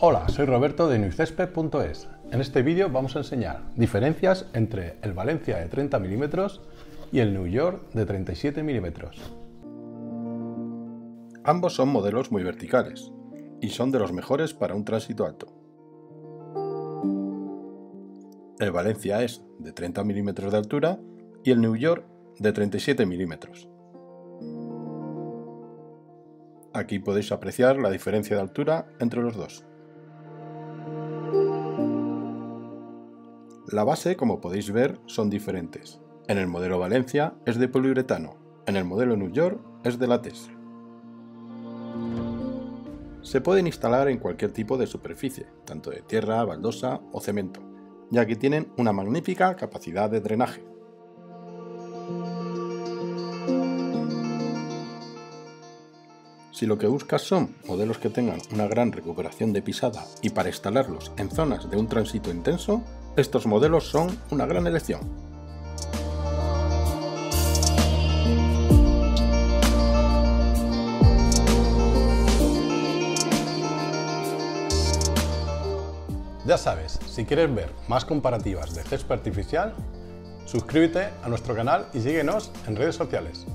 Hola, soy Roberto de newcesped.es. En este vídeo vamos a enseñar diferencias entre el Valencia de 30 mm y el New York de 37 mm. Ambos son modelos muy verticales y son de los mejores para un tránsito alto. El Valencia es de 30 mm de altura y el New York de 37 mm. Aquí podéis apreciar la diferencia de altura entre los dos. La base, como podéis ver, son diferentes. En el modelo Valencia es de poliuretano, en el modelo New York es de látex. Se pueden instalar en cualquier tipo de superficie, tanto de tierra, baldosa o cemento, ya que tienen una magnífica capacidad de drenaje. Si lo que buscas son modelos que tengan una gran recuperación de pisada y para instalarlos en zonas de un tránsito intenso, estos modelos son una gran elección. Ya sabes, si quieres ver más comparativas de Césped Artificial, suscríbete a nuestro canal y síguenos en redes sociales.